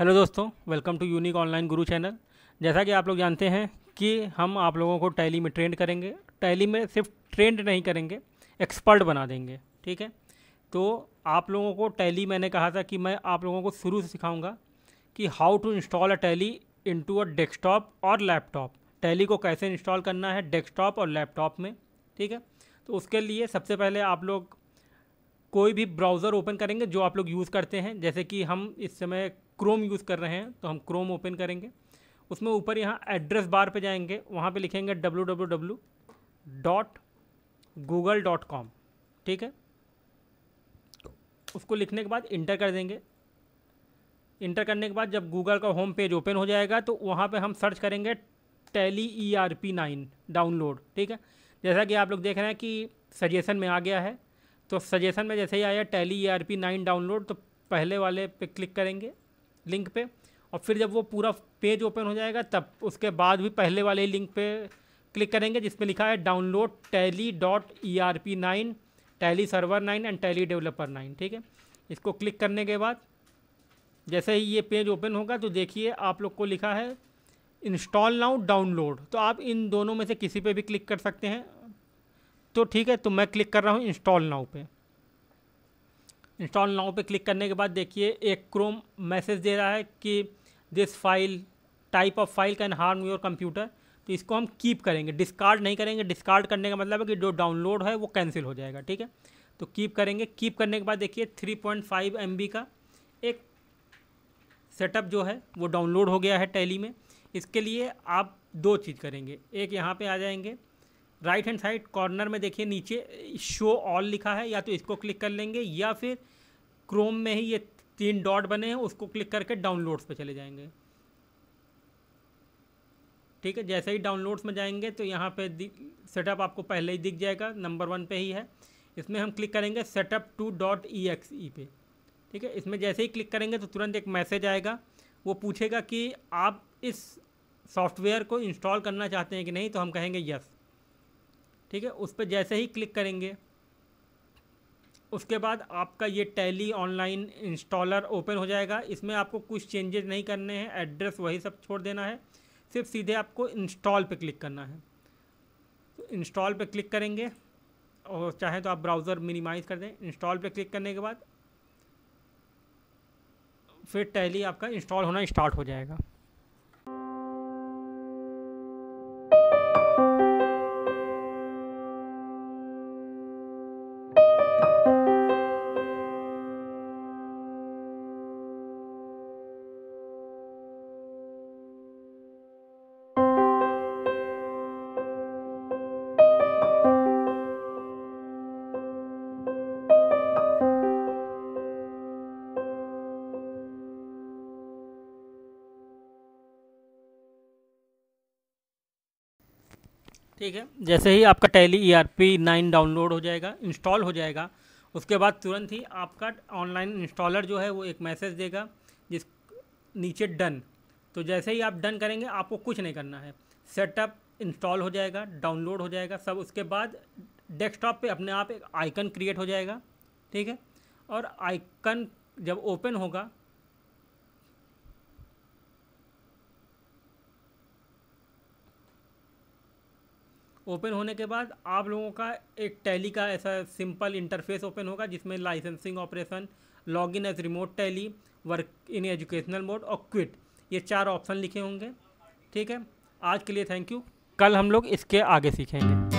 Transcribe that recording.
Hello दोस्तों, welcome to unique online Guru channel. जैसा कि आप लोग जानते हैं कि हम आप लोगों को टैली में ट्रेंड करेंगे। टैली में सिर्फ ट्रेंड नहीं करेंगे, एक्सपर्ट बना देंगे, ठीक है। तो आप लोगों को टैली मैंने कहा था कि मैं आप लोगों को शुरू से सिखाऊंगा कि how to install a Tally into a desktop और लैपटॉप। टैली को कैसे इंस्टॉल करना है डेस्कटॉप और लैपटॉप में, ठीक है। तो उसके लिए सबसे पहले आप लोग कोई भी ब्राउज़र ओपन करेंगे जो आप लोग यूज़ करते हैं। जैसे कि हम इस समय क्रोम यूज़ कर रहे हैं, तो हम क्रोम ओपन करेंगे। उसमें ऊपर यहाँ एड्रेस बार पे जाएंगे, वहाँ पे लिखेंगे www.google.com, ठीक है। उसको लिखने के बाद इंटर कर देंगे। इंटर करने के बाद जब गूगल का होम पेज ओपन हो जाएगा तो वहाँ पे हम सर्च करेंगे टैली ERP 9 डाउनलोड, ठीक है। जैसा कि आप लोग देख रहे हैं कि सजेशन में आ गया है, तो सजेशन में जैसे ही आया टैली ERP 9 डाउनलोड, तो पहले वाले पे क्लिक करेंगे लिंक पे, और फिर जब वो पूरा पेज ओपन हो जाएगा तब उसके बाद भी पहले वाले लिंक पे क्लिक करेंगे जिसमें लिखा है download tally.erp9, Tally Server 9 and Tally Developer 9, ठीक है। इसको क्लिक करने के बाद जैसे ही ये पेज ओपन होगा तो देखिए आप लोग को लिखा है इंस्टॉल नाउ डाउनलोड, तो आप इन दोनों में से किसी पे भी क्लिक कर सकते हैं, तो ठीक है। तो मैं क्लिक कर रहा हूँ इंस्टॉल नाउ पे। इंस्टॉल नाउ पे क्लिक करने के बाद देखिए एक क्रोम मैसेज दे रहा है कि this file type of file can harm your computer. तो इसको हम कीप करेंगे, डिस्कार्ड नहीं करेंगे। डिस्कार्ड करने का मतलब है कि जो डाउनलोड है वो कैंसिल हो जाएगा, ठीक है। तो कीप करेंगे। कीप करने के बाद देखिए 3.5 MB का एक सेटअप जो है वो डाउनलोड हो गया है टैली में। इसके लिए आप दो चीज़ करेंगे, एक यहाँ पे आ जाएंगे राइट हैंड साइड कॉर्नर में, देखिए नीचे शो ऑल लिखा है, या तो इसको क्लिक कर लेंगे या फिर क्रोम में ही ये 3 डॉट बने हैं उसको क्लिक करके डाउनलोड्स पे चले जाएंगे, ठीक है। जैसे ही डाउनलोड्स में जाएंगे तो यहाँ पे सेटअप आपको पहले ही दिख जाएगा, नंबर 1 पे ही है। इसमें हम क्लिक करेंगे setup2.exe पे, ठीक है। इसमें जैसे ही क्लिक करेंगे तो तुरंत एक मैसेज आएगा, वो पूछेगा कि आप इस सॉफ्टवेयर को इंस्टॉल करना चाहते हैं कि नहीं, तो हम कहेंगे यस, ठीक है। उस पर जैसे ही क्लिक करेंगे उसके बाद आपका ये टैली ऑनलाइन इंस्टॉलर ओपन हो जाएगा। इसमें आपको कुछ चेंजेस नहीं करने हैं, एड्रेस वही सब छोड़ देना है, सिर्फ सीधे आपको इंस्टॉल पे क्लिक करना है। तो इंस्टॉल पे क्लिक करेंगे, और चाहे तो आप ब्राउज़र मिनिमाइज़ कर दें। इंस्टॉल पे क्लिक करने के बाद फिर टैली आपका इंस्टॉल होना स्टार्ट हो जाएगा। ठीक है, जैसे ही आपका टैली ERP 9 डाउनलोड हो जाएगा, इंस्टॉल हो जाएगा, उसके बाद तुरंत ही आपका ऑनलाइन इंस्टॉलर जो है वो एक मैसेज देगा जिस नीचे डन। तो जैसे ही आप डन करेंगे आपको कुछ नहीं करना है, सेटअप इंस्टॉल हो जाएगा, डाउनलोड हो जाएगा सब। उसके बाद डेस्कटॉप पे अपने आप एक आइकन क्रिएट हो जाएगा, ठीक है। और आइकन जब ओपन होगा ओपन होने के बाद आप लोगों का एक टैली का ऐसा सिंपल इंटरफेस ओपन होगा जिसमें licensing operation, login as remote Tally, work in educational mode और क्विट, ये 4 ऑप्शन लिखे होंगे, ठीक है। आज के लिए थैंक यू, कल हम लोग इसके आगे सीखेंगे।